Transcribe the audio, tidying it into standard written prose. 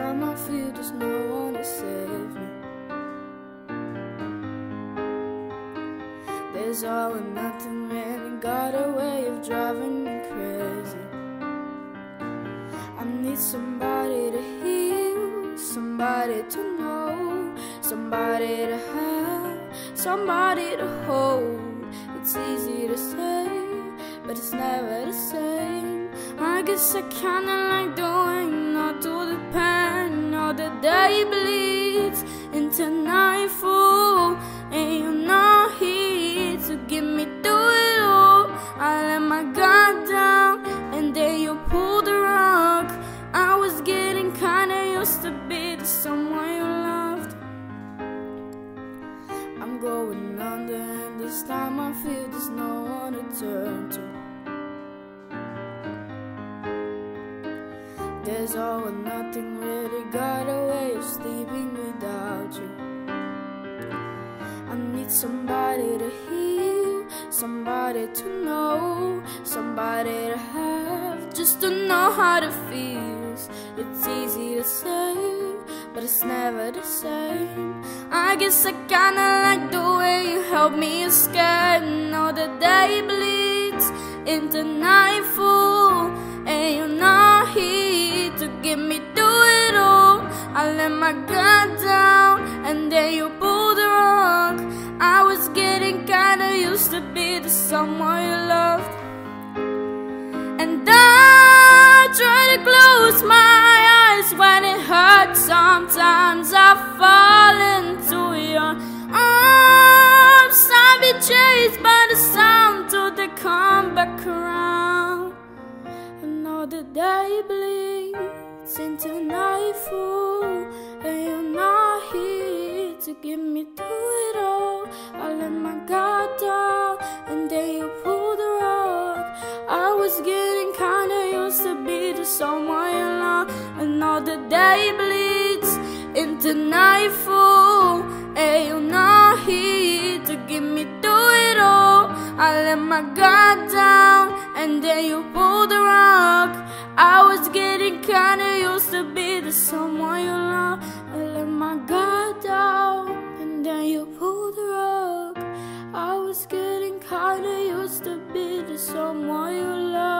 time I feel there's no one to save me. There's all or nothing, man, and got a way of driving me crazy. I need somebody to heal, somebody to know, somebody to have, somebody to hold. It's easy to say, but it's never the same. I guess I kinda like doing all through the pain. All the day bleeds into nightfall, and you're not here to get me through it all. I let my guard down, and then you pulled the rug. I was getting kinda used to be to someone you loved. I'm going under, and this time I feel there's no one to turn to. There's all or nothing, really got a way of sleeping without you. I need somebody to heal, somebody to know, somebody to have, just to know how it feels. It's easy to say, but it's never the same. I guess I kinda like the way you help me escape. Now the day bleeds into nightfall, and you're not here to get me through it all. I let my guard down, and then you pulled the rug. I was getting kinda used to be the someone you loved. And I try to close my eyes when it hurts. Sometimes I fall into your arms. I'll be chased by the sound till they come back around. And all the day bleeds into nightfall, and you're not here to get me through it all. I let my guard down, and then you pulled the rug. I was getting kinda used to be to someone you love. And all the day bleeds into nightfall, and you're not here to get me through it all. I let my guard down, and then you pulled the rug. I was getting kinda used to be the someone you love. I let my guard down, and then you pulled the rug. I was getting kinda used to be the someone you love.